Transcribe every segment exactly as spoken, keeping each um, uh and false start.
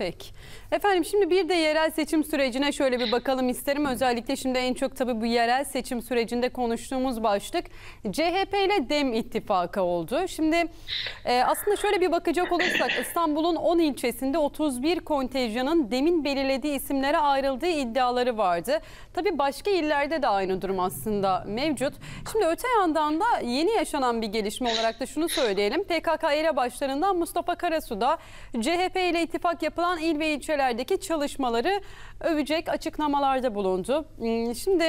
Peki. Efendim şimdi bir de yerel seçim sürecine şöyle bir bakalım isterim. Özellikle şimdi en çok tabii bu yerel seçim sürecinde konuştuğumuz başlık C H P ile DEM ittifakı oldu. Şimdi e, aslında şöyle bir bakacak olursak İstanbul'un on ilçesinde otuz bir kontenjanın DEM'in belirlediği isimlere ayrıldığı iddiaları vardı. Tabii başka illerde de aynı durum aslında mevcut. Şimdi öte yandan da yeni yaşanan bir gelişme olarak da şunu söyleyelim. P K K ele başlarından Mustafa Karasu da C H P ile ittifak yapılan il ve ilçelerdeki çalışmaları övecek açıklamalarda bulundu. Şimdi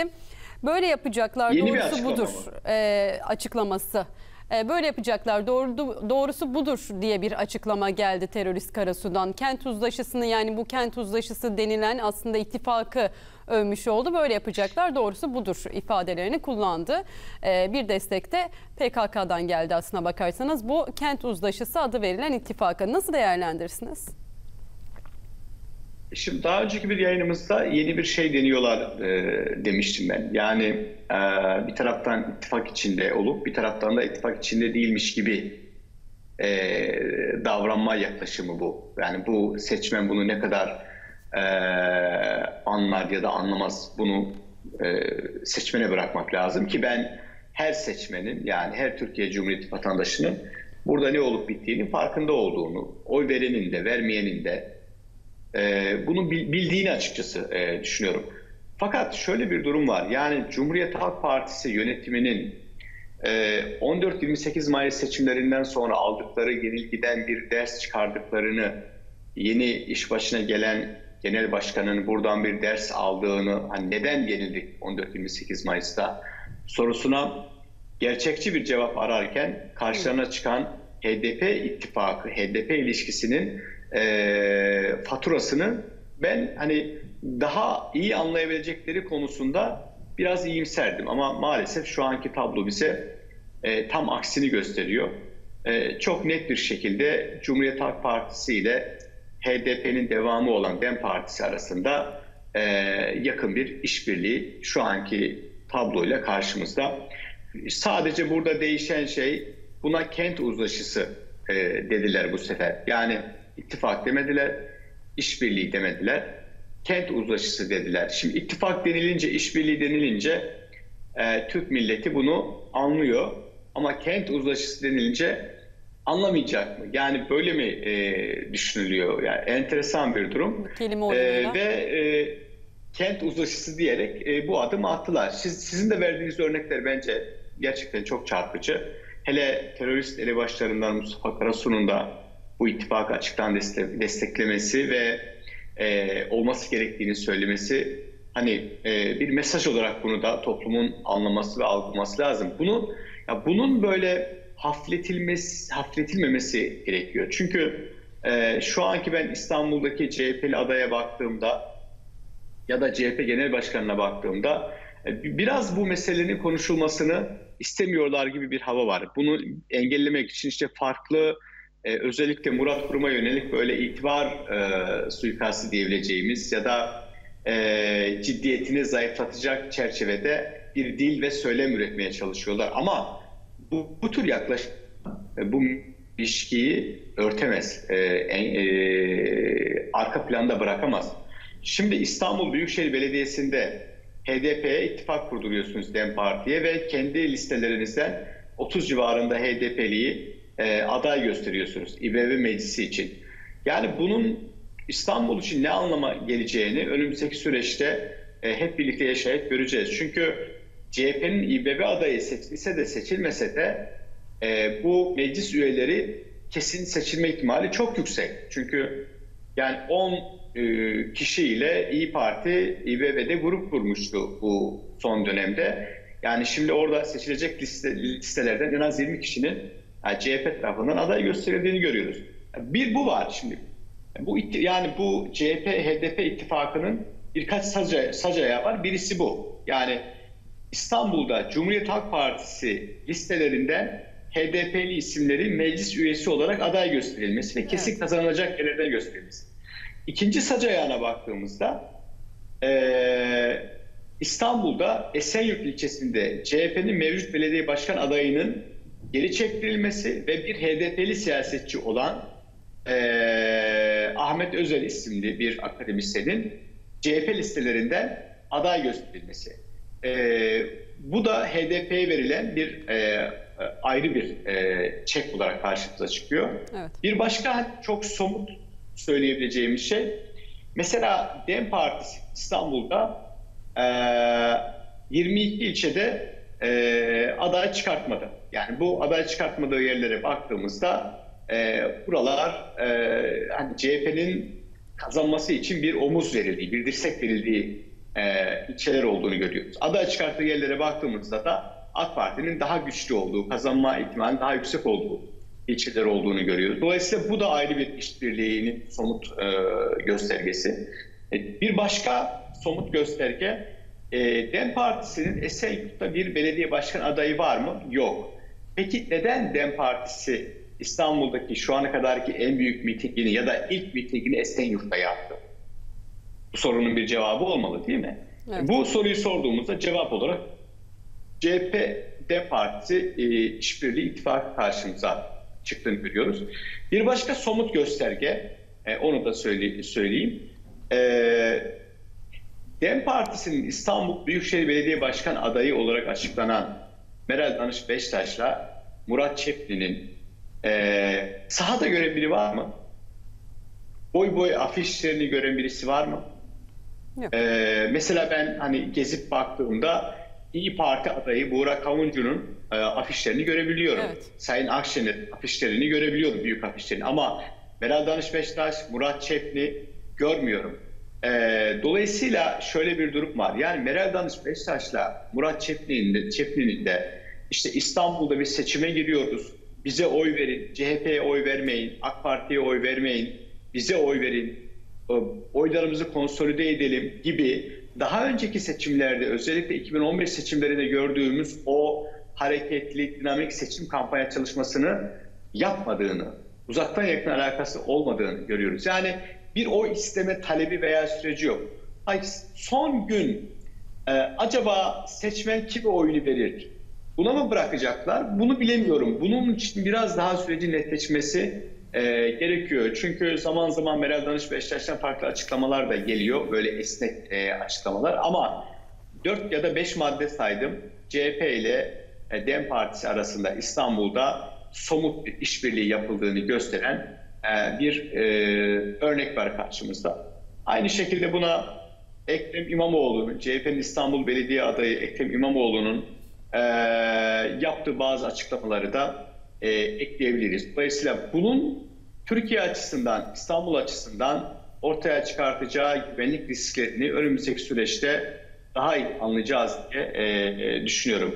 böyle yapacaklar yeni doğrusu budur e, açıklaması. E, böyle yapacaklar doğru, doğrusu budur diye bir açıklama geldi terörist Karasu'dan. Kent uzlaşısını yani bu kent uzlaşısı denilen aslında ittifakı övmüş oldu. Böyle yapacaklar doğrusu budur ifadelerini kullandı. E, bir destek de P K K'dan geldi aslına bakarsanız. Bu kent uzlaşısı adı verilen ittifaka nasıl değerlendirirsiniz? Şimdi daha önceki bir yayınımızda yeni bir şey deniyorlar e, demiştim ben. Yani e, bir taraftan ittifak içinde olup bir taraftan da ittifak içinde değilmiş gibi e, davranma yaklaşımı bu. Yani bu seçmen bunu ne kadar e, anlar ya da anlamaz bunu e, seçmene bırakmak lazım ki ben her seçmenin yani her Türkiye Cumhuriyeti vatandaşının burada ne olup bittiğinin farkında olduğunu, oy verenin de vermeyenin de Ee, bunu bildiğini açıkçası e, düşünüyorum. Fakat şöyle bir durum var. Yani Cumhuriyet Halk Partisi yönetiminin e, on dört yirmi sekiz Mayıs seçimlerinden sonra aldıkları yenilgiden bir ders çıkardıklarını, yeni iş başına gelen genel başkanın buradan bir ders aldığını, hani neden yenildik on dört yirmi sekiz Mayıs'ta sorusuna gerçekçi bir cevap ararken karşılarına çıkan H D P ittifakı, H D P ilişkisinin E, faturasını ben hani daha iyi anlayabilecekleri konusunda biraz iyimserdim. Ama maalesef şu anki tablo bize e, tam aksini gösteriyor. E, çok net bir şekilde Cumhuriyet Halk Partisi ile H D P'nin devamı olan DEM Partisi arasında e, yakın bir işbirliği şu anki tabloyla karşımızda. Sadece burada değişen şey buna kent uzlaşısı e, dediler bu sefer. Yani İttifak demediler, işbirliği demediler, kent uzlaşısı dediler. Şimdi ittifak denilince, işbirliği denilince e, Türk milleti bunu anlıyor. Ama kent uzlaşısı denilince anlamayacak mı? Yani böyle mi e, düşünülüyor? Yani enteresan bir durum. E, ve e, kent uzlaşısı diyerek e, bu adımı attılar. Siz, sizin de verdiğiniz örnekler bence gerçekten çok çarpıcı. Hele terörist elebaşlarından Mustafa Karasu'nun da bu ittifakı açıktan desteklemesi ve e, olması gerektiğini söylemesi, hani e, bir mesaj olarak bunu da toplumun anlaması ve algılaması lazım. Bunu, ya bunun böyle hafifletilmesi, hafifletilmemesi gerekiyor. Çünkü e, şu anki ben İstanbul'daki C H P'li adaya baktığımda ya da C H P Genel Başkanı'na baktığımda e, biraz bu meselenin konuşulmasını istemiyorlar gibi bir hava var. Bunu engellemek için işte farklı... Ee, özellikle Murat Kurum'a yönelik böyle itibar e, suikastı diyebileceğimiz ya da e, ciddiyetini zayıflatacak çerçevede bir dil ve söylem üretmeye çalışıyorlar. Ama bu, bu tür yaklaşım bu ilişkiyi örtemez, e, e, arka planda bırakamaz. Şimdi İstanbul Büyükşehir Belediyesi'nde H D P'ye ittifak kurduruyorsunuz DEM Parti'ye ve kendi listelerinizden otuz civarında H D P'liyi aday gösteriyorsunuz İBB meclisi için. Yani bunun İstanbul için ne anlama geleceğini önümüzdeki süreçte hep birlikte yaşayıp göreceğiz. Çünkü C H P'nin İBB adayı seçilse de seçilmese de bu meclis üyeleri kesin seçilme ihtimali çok yüksek. Çünkü yani on kişiyle İYİ Parti İBB'de grup kurmuştu bu son dönemde. Yani şimdi orada seçilecek liste, listelerden en az yirmi kişinin Yani C H P tarafından aday gösterildiğini görüyoruz. Bir bu var şimdi. Bu yani bu C H P H D P ittifakının birkaç sac, sac ayağı var. Birisi bu. Yani İstanbul'da Cumhuriyet Halk Partisi listelerinden H D P'li isimleri meclis üyesi olarak aday gösterilmesi ve kesin kazanılacak yerlerde gösterilmesi. İkinci sac ayağına baktığımızda ee, İstanbul'da Esenyurt ilçesinde C H P'nin mevcut belediye başkan adayının geri çektirilmesi ve bir H D P'li siyasetçi olan e, Ahmet Özel isimli bir akademisyenin C H P listelerinden aday gösterilmesi. E, bu da H D P'ye verilen bir e, ayrı bir e, çek olarak karşımıza çıkıyor. Evet. Bir başka çok somut söyleyebileceğimiz şey, mesela DEM Partisi İstanbul'da e, yirmi iki ilçede e, aday çıkartmadı. Yani bu aday çıkartmadığı yerlere baktığımızda e, buralar e, hani C H P'nin kazanması için bir omuz verildiği, bir dirsek verildiği e, ilçeler olduğunu görüyoruz. Aday çıkarttığı yerlere baktığımızda da AK Parti'nin daha güçlü olduğu, kazanma ihtimali daha yüksek olduğu ilçeler olduğunu görüyoruz. Dolayısıyla bu da ayrı bir işbirliğinin somut e, göstergesi. E, bir başka somut gösterge, e, DEM Partisi'nin Esenyurt'ta bir belediye başkan adayı var mı? Yok. Peki neden DEM Partisi İstanbul'daki şu ana kadarki en büyük mitingini ya da ilk mitingini Esenyurt'ta yaptı? Bu sorunun bir cevabı olmalı, değil mi? Evet. Bu soruyu sorduğumuzda cevap olarak C H P, DEM Partisi e, işbirliği ittifakı karşımıza çıktığını görüyoruz. Bir başka somut gösterge, e, onu da söyle, söyleyeyim. E, DEM Partisi'nin İstanbul Büyükşehir Belediye Başkan adayı olarak açıklanan Meral Danış Beştaş'la Murat Çepni'nin e, sahada gören biri var mı? Boy boy afişlerini gören birisi var mı? Yok. E, mesela ben hani gezip baktığımda İYİ Parti adayı Burak Kavuncu'nun e, afişlerini görebiliyorum. Evet. Sayın Akşener'in afişlerini görebiliyorum, büyük afişlerini. Ama Meral Danış Beştaş, Murat Çepni görmüyorum. E, dolayısıyla şöyle bir durum var. Yani Meral Danış Beştaş'la Murat Çepni'nin de, Çepni'nin de işte İstanbul'da bir seçime giriyoruz. Bize oy verin, C H P'ye oy vermeyin, AK Parti'ye oy vermeyin, bize oy verin, oylarımızı konsolide edelim gibi daha önceki seçimlerde, özellikle iki bin on beş seçimlerinde gördüğümüz o hareketli, dinamik seçim kampanya çalışmasını yapmadığını, uzaktan yakın alakası olmadığını görüyoruz. Yani bir oy isteme talebi veya süreci yok. Hayır, son gün e, acaba seçmen kime oyunu verir? Buna mı bırakacaklar? Bunu bilemiyorum. Bunun için biraz daha sürecin netleşmesi e, gerekiyor. Çünkü zaman zaman Meral Danış Beştaş'tan farklı açıklamalar da geliyor. Böyle esnek e, açıklamalar. Ama dört ya da beş madde saydım. C H P ile e, DEM Partisi arasında İstanbul'da somut bir işbirliği yapıldığını gösteren e, bir e, örnek var karşımızda. Aynı şekilde buna Ekrem İmamoğlu'nun, C H P'nin İstanbul Belediye adayı Ekrem İmamoğlu'nun e, yaptığı bazı açıklamaları da E, ekleyebiliriz. Dolayısıyla bunun Türkiye açısından, İstanbul açısından ortaya çıkartacağı güvenlik risklerini önümüzdeki süreçte daha iyi anlayacağız diye e, e, düşünüyorum.